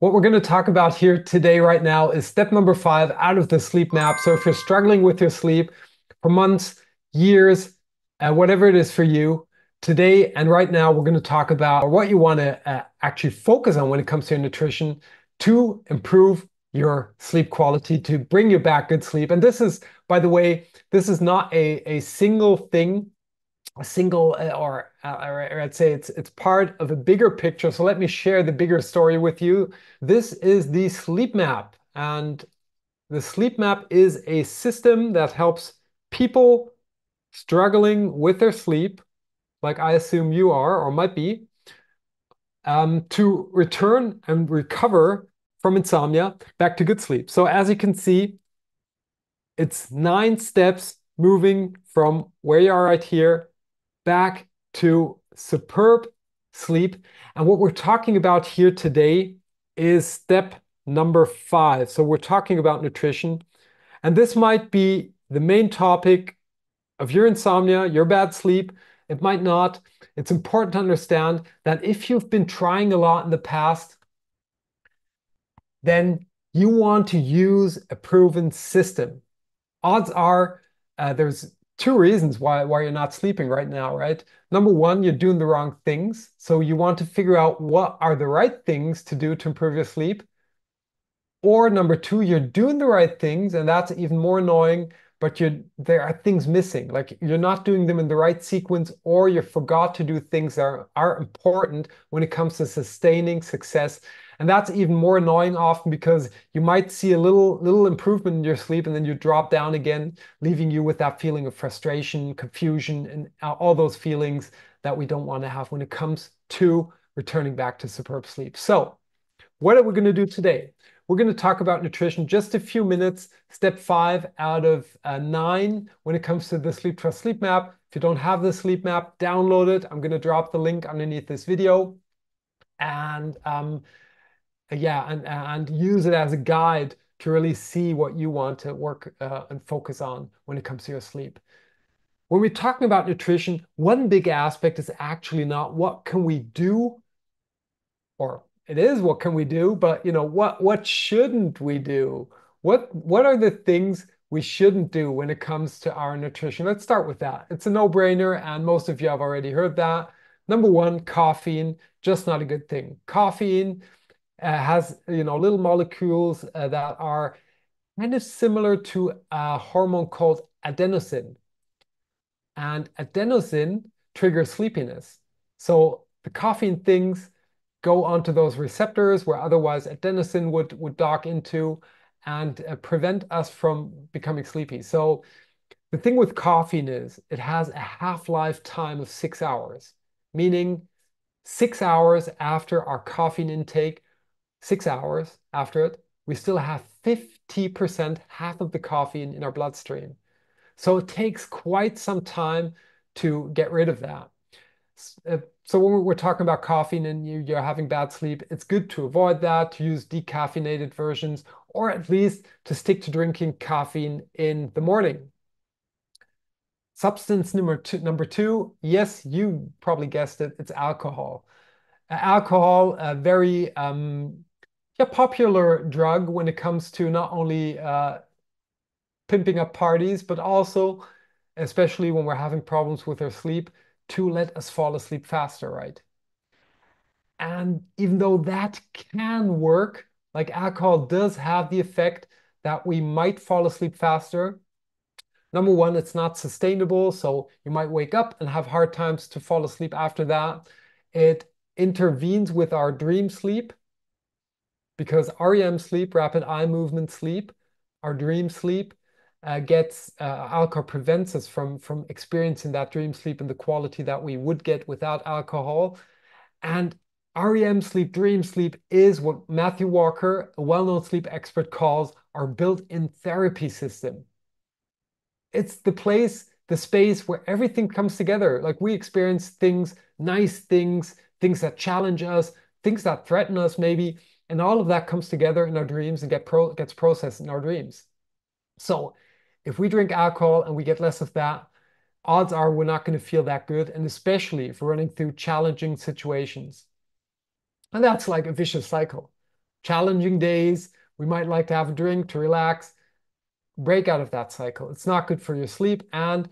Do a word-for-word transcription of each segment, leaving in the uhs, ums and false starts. What we're going to talk about here today right now is step number five out of the sleep map. So if you're struggling with your sleep for months, years, uh, whatever it is for you, today and right now we're going to talk about what you want to uh, actually focus on when it comes to your nutrition to improve your sleep quality, to bring you back good sleep. And this is, by the way, this is not a, a single thing, a single uh, or, uh, or I'd say it's it's part of a bigger picture. So let me share the bigger story with you. This is the sleep map, and the sleep map is a system that helps people struggling with their sleep, like I assume you are or might be, um, to return and recover from insomnia back to good sleep. So as you can see, it's nine steps moving from where you are right here back to superb sleep. And what we're talking about here today is step number five. So we're talking about nutrition, and this might be the main topic of your insomnia, your bad sleep. It might not. It's important to understand that if you've been trying a lot in the past, then you want to use a proven system. Odds are uh, there's two reasons why, why you're not sleeping right now, right? Number one, you're doing the wrong things. So you want to figure out what are the right things to do to improve your sleep. Or number two, you're doing the right things, and that's even more annoying, but you're, there are things missing. Like you're not doing them in the right sequence, or you forgot to do things that are, are important when it comes to sustaining success. And that's even more annoying often, because you might see a little, little improvement in your sleep and then you drop down again, leaving you with that feeling of frustration, confusion, and all those feelings that we don't want to have when it comes to returning back to superb sleep. So what are we going to do today? We're going to talk about nutrition just a few minutes, step five out of uh, nine when it comes to the Sleep Trust Sleep Map. If you don't have the sleep map, download it. I'm going to drop the link underneath this video, and um, yeah, and, and use it as a guide to really see what you want to work uh, and focus on when it comes to your sleep. When we're talking about nutrition, one big aspect is actually not what can we do, or it is what can we do, but you know, what what shouldn't we do? What what are the things we shouldn't do when it comes to our nutrition? Let's start with that. It's a no-brainer, and most of you have already heard that. Number one, caffeine, just not a good thing. Caffeine uh, has you know little molecules uh, that are kind of similar to a hormone called adenosine, and adenosine triggers sleepiness. So the caffeine things go onto those receptors where otherwise adenosine would, would dock into and uh, prevent us from becoming sleepy. So the thing with caffeine is it has a half-life time of six hours, meaning six hours after our caffeine intake, six hours after it, we still have fifty percent, half of the caffeine in our bloodstream. So it takes quite some time to get rid of that. Uh, So when we're talking about caffeine and you, you're having bad sleep, it's good to avoid that, to use decaffeinated versions, or at least to stick to drinking caffeine in the morning. Substance number two, number two yes, you probably guessed it, it's alcohol. Uh, alcohol, a very um, yeah, popular drug when it comes to not only uh, pimping up parties, but also, especially when we're having problems with our sleep, to let us fall asleep faster, right? And even though that can work, like alcohol does have the effect that we might fall asleep faster. Number one, it's not sustainable. So you might wake up and have hard times to fall asleep after that. It intervenes with our dream sleep, because R E M sleep, rapid eye movement sleep, our dream sleep, Uh, gets uh, alcohol prevents us from from experiencing that dream sleep and the quality that we would get without alcohol. And R E M sleep, dream sleep, is what Matthew Walker, a well-known sleep expert, calls our built-in therapy system. It's the place, the space where everything comes together. Like we experience things, nice things, things that challenge us, things that threaten us maybe, and all of that comes together in our dreams and get pro gets processed in our dreams. So if we drink alcohol and we get less of that, odds are we're not going to feel that good, and especially if we're running through challenging situations. And that's like a vicious cycle. challenging days. We might like to have a drink to relax. Break out of that cycle. It's not good for your sleep and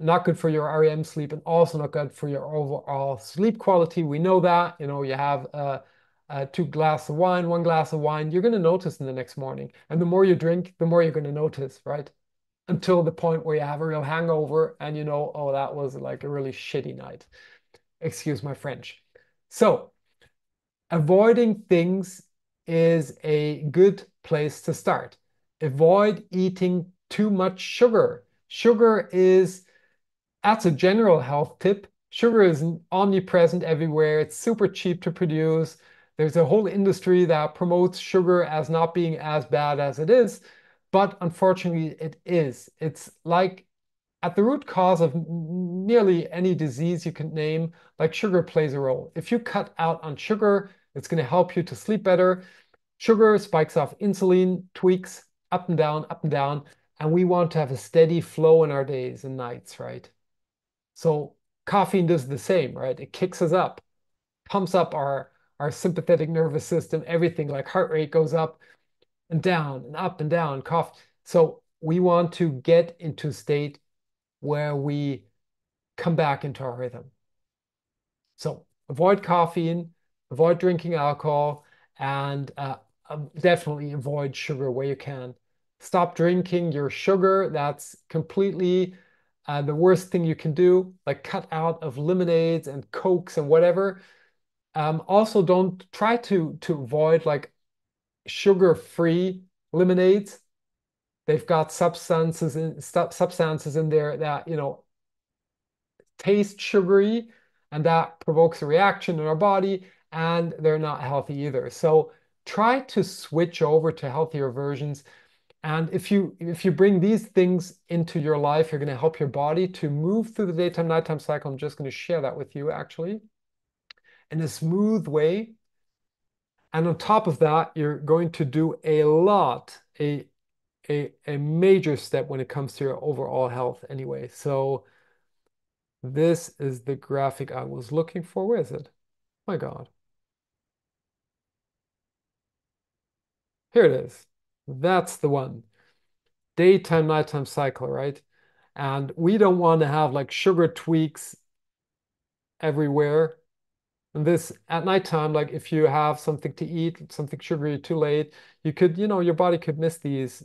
not good for your R E M sleep, and also not good for your overall sleep quality. We know that. You know, you have uh, uh, two glasses of wine, one glass of wine, you're going to notice in the next morning. And the more you drink, the more you're going to notice, right? Until the point where you have a real hangover and you know, oh, that was like a really shitty night. Excuse my French. So avoiding things is a good place to start. Avoid eating too much sugar. Sugar is, that's a general health tip. Sugar is omnipresent everywhere. It's super cheap to produce. There's a whole industry that promotes sugar as not being as bad as it is. But unfortunately, it is. It's like at the root cause of nearly any disease you can name, like sugar plays a role. If you cut out on sugar, it's going to help you to sleep better. Sugar spikes off insulin, tweaks up and down, up and down. And we want to have a steady flow in our days and nights, right? So caffeine does the same, right? It kicks us up, pumps up our, our sympathetic nervous system, everything, like heart rate goes up and down and up and down, cough. So we want to get into a state where we come back into our rhythm. So avoid caffeine, avoid drinking alcohol, and uh, definitely avoid sugar where you can. Stop drinking your sugar. That's completely uh, the worst thing you can do. Like cut out of lemonades and Cokes and whatever. Um, also, don't try to, to avoid like sugar-free lemonades. They've got substances in substances in there that, you know, taste sugary, and that provokes a reaction in our body, and they're not healthy either. So try to switch over to healthier versions. And if you if you bring these things into your life, you're going to help your body to move through the daytime nighttime cycle. I'm just going to share that with you actually in a smooth way. And on top of that, you're going to do a lot, a a a major step when it comes to your overall health anyway. So this is the graphic I was looking for. Where is it? My God. Here it is. That's the one. Daytime, nighttime cycle, right? And we don't want to have like sugar tweaks everywhere. And this at nighttime, like if you have something to eat, something sugary too late, you could, you know, your body could miss these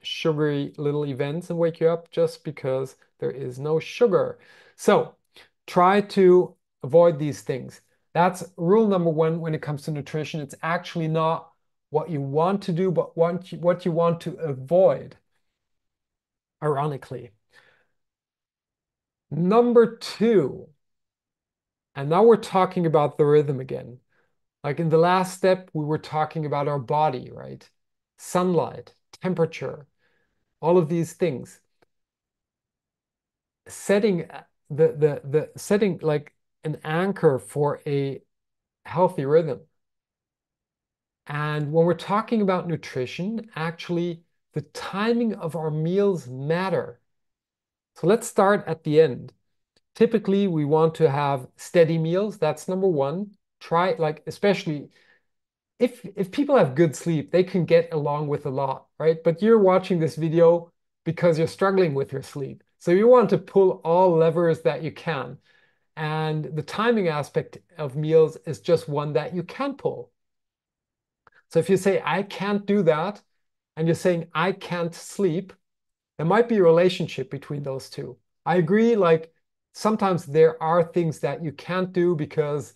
sugary little events and wake you up just because there is no sugar. So try to avoid these things. That's rule number one when it comes to nutrition. It's actually not what you want to do, but what you, what you want to avoid, ironically. Number two, and now we're talking about the rhythm again. Like in the last step, we were talking about our body, right? Sunlight, temperature, all of these things. Setting the the the setting like an anchor for a healthy rhythm. And when we're talking about nutrition, actually the timing of our meals matter. So let's start at the end. Typically, we want to have steady meals. That's number one. Try, like, especially if, if people have good sleep, they can get along with a lot, right? But you're watching this video because you're struggling with your sleep. So you want to pull all levers that you can. And the timing aspect of meals is just one that you can pull. So if you say, I can't do that, and you're saying, I can't sleep, there might be a relationship between those two. I agree, like, sometimes there are things that you can't do because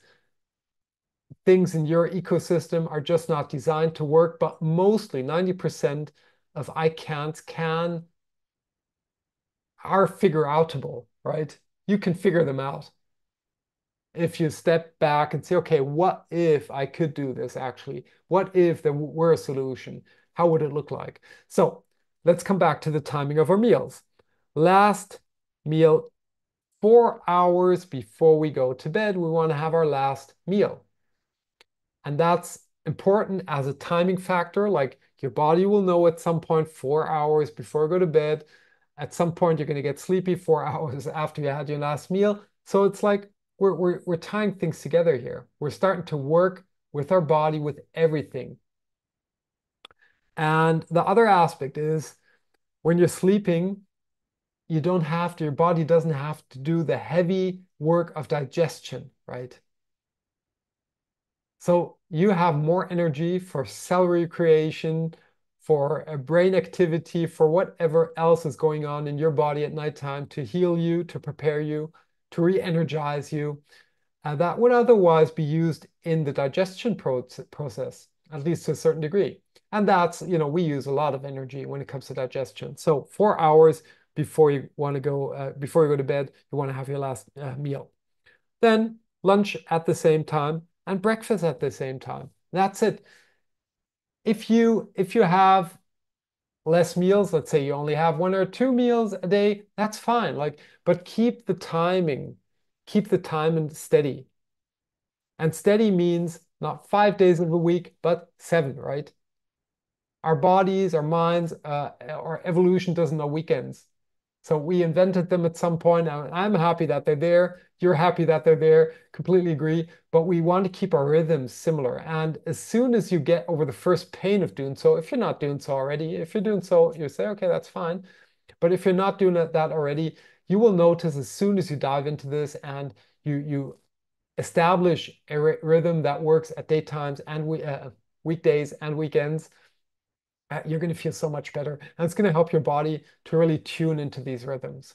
things in your ecosystem are just not designed to work, but mostly ninety percent of I can't can are figure outable, right? You can figure them out. If you step back and say, okay, what if I could do this actually? What if there were a solution? How would it look like? So let's come back to the timing of our meals. Last meal, four hours before we go to bed, we want to have our last meal. And that's important as a timing factor. Like your body will know at some point, four hours before you go to bed. At some point, you're going to get sleepy four hours after you had your last meal. So it's like, We're, we're, we're tying things together here. We're starting to work with our body, with everything. And the other aspect is when you're sleeping, you don't have to, your body doesn't have to do the heavy work of digestion, right? So you have more energy for cell recreation, for a brain activity, for whatever else is going on in your body at nighttime to heal you, to prepare you, to re-energize you. Uh, that would otherwise be used in the digestion pro process, at least to a certain degree. And that's, you know, we use a lot of energy when it comes to digestion. So four hours before you want to go, uh, before you go to bed, you want to have your last uh, meal. Then lunch at the same time and breakfast at the same time. That's it. If you, if you have less meals, let's say you only have one or two meals a day, that's fine. Like, but keep the timing, keep the time and steady. And steady means not five days of a week, but seven, right? Our bodies, our minds, uh, our evolution doesn't know weekends. So we invented them at some point. I'm happy that they're there. You're happy that they're there. Completely agree. But we want to keep our rhythms similar. And as soon as you get over the first pain of doing so, if you're not doing so already, if you're doing so, you say, okay, that's fine. But if you're not doing that already, you will notice as soon as you dive into this and you you establish a rhythm that works at daytimes and we, uh, weekdays and weekends, Uh, you're going to feel so much better. And it's going to help your body to really tune into these rhythms.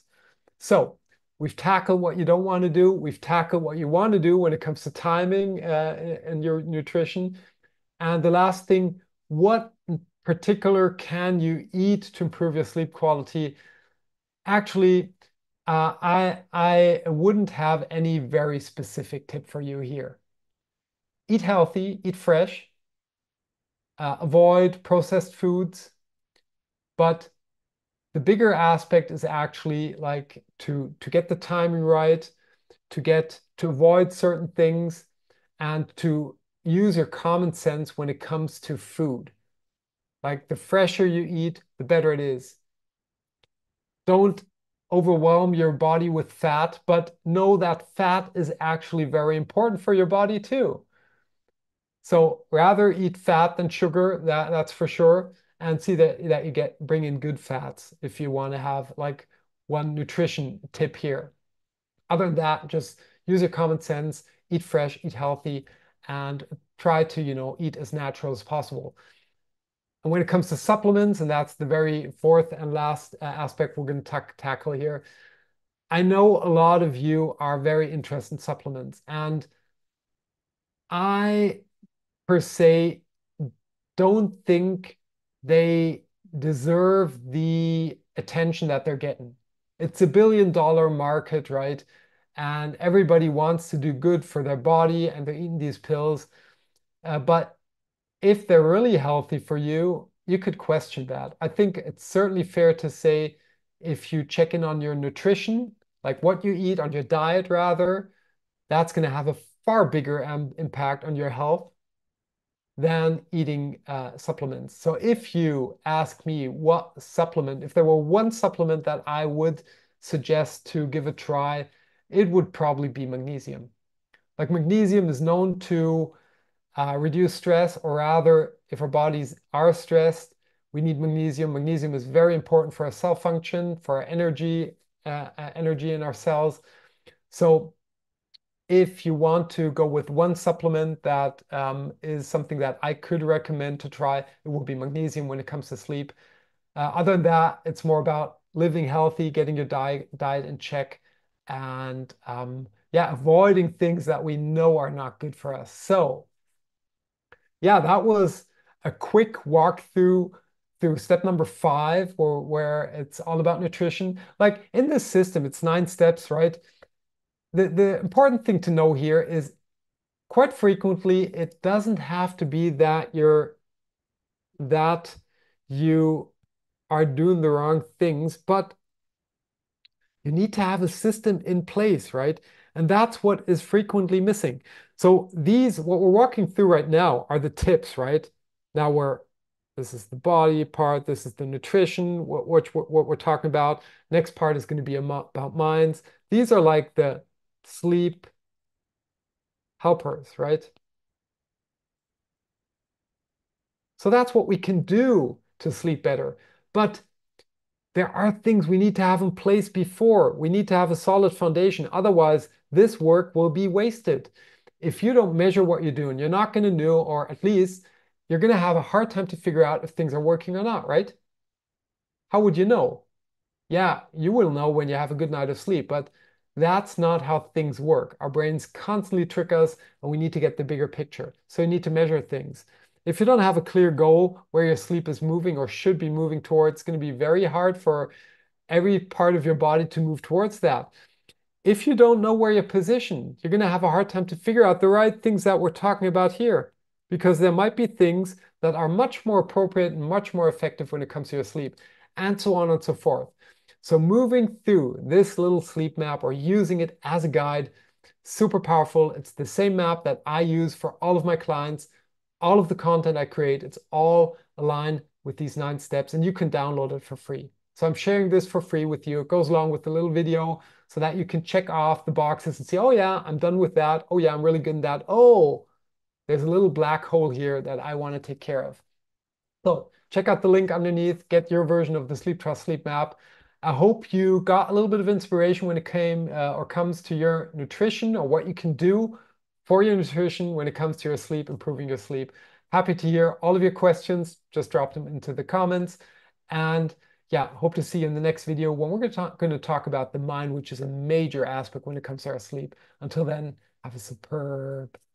So we've tackled what you don't want to do. We've tackled what you want to do when it comes to timing uh, and your nutrition. And the last thing, what in particular can you eat to improve your sleep quality? Actually, uh, I, I wouldn't have any very specific tip for you here. Eat healthy, eat fresh. Uh, avoid processed foods, but the bigger aspect is actually like to to get the timing right, to get to avoid certain things, and to use your common sense when it comes to food. Like the fresher you eat, the better it is. Don't overwhelm your body with fat, but know that fat is actually very important for your body too. So rather eat fat than sugar, that, that's for sure. And see that, that you get bring in good fats if you want to have like one nutrition tip here. Other than that, just use your common sense, eat fresh, eat healthy, and try to, you know, eat as natural as possible. And when it comes to supplements, and that's the very fourth and last aspect we're going to tackle here, I know a lot of you are very interested in supplements. And I... per se, don't think they deserve the attention that they're getting. It's a billion dollar market, right? And everybody wants to do good for their body and they're eating these pills. Uh, but if they're really healthy for you, you could question that. I think it's certainly fair to say if you check in on your nutrition, like what you eat, on your diet rather, that's going to have a far bigger um, impact on your health than eating uh, supplements. So if you ask me what supplement, if there were one supplement that I would suggest to give a try, it would probably be magnesium. Like magnesium is known to uh, reduce stress, or rather, if our bodies are stressed, we need magnesium. Magnesium is very important for our cell function, for our energy, uh, energy in our cells. So if you want to go with one supplement that um, is something that I could recommend to try, it would be magnesium when it comes to sleep. Uh, other than that, it's more about living healthy, getting your diet diet in check, and um, yeah, avoiding things that we know are not good for us. So yeah, that was a quick walkthrough through step number five, where, where it's all about nutrition. Like in this system, it's nine steps, right? The, the important thing to know here is quite frequently, it doesn't have to be that you're, that you are doing the wrong things, but you need to have a system in place, right? And that's what is frequently missing. So these, what we're walking through right now are the tips, right? Now we're, this is the body part, this is the nutrition, what, what, what we're talking about. Next part is going to be about minds. These are like the sleep helpers, right? So that's what we can do to sleep better. But there are things we need to have in place before. We need to have a solid foundation. Otherwise, this work will be wasted. If you don't measure what you're doing, you're not going to know, or at least you're going to have a hard time to figure out if things are working or not, right? How would you know? Yeah, you will know when you have a good night of sleep, but that's not how things work. Our brains constantly trick us, and we need to get the bigger picture. So you need to measure things. If you don't have a clear goal where your sleep is moving or should be moving towards, it's going to be very hard for every part of your body to move towards that. If you don't know where you're positioned, you're going to have a hard time to figure out the right things that we're talking about here, because there might be things that are much more appropriate and much more effective when it comes to your sleep, and so on and so forth. So moving through this little sleep map or using it as a guide, super powerful. It's the same map that I use for all of my clients. All of the content I create, it's all aligned with these nine steps, and you can download it for free. So I'm sharing this for free with you. It goes along with the little video so that you can check off the boxes and see, oh yeah, I'm done with that. Oh yeah, I'm really good in that. Oh, there's a little black hole here that I want to take care of. So check out the link underneath, get your version of the Sleep Trust Sleep Map. I hope you got a little bit of inspiration when it came uh, or comes to your nutrition, or what you can do for your nutrition when it comes to your sleep, improving your sleep. Happy to hear all of your questions. Just drop them into the comments. And yeah, hope to see you in the next video when we're going to talk about the mind, which is a major aspect when it comes to our sleep. Until then, have a superb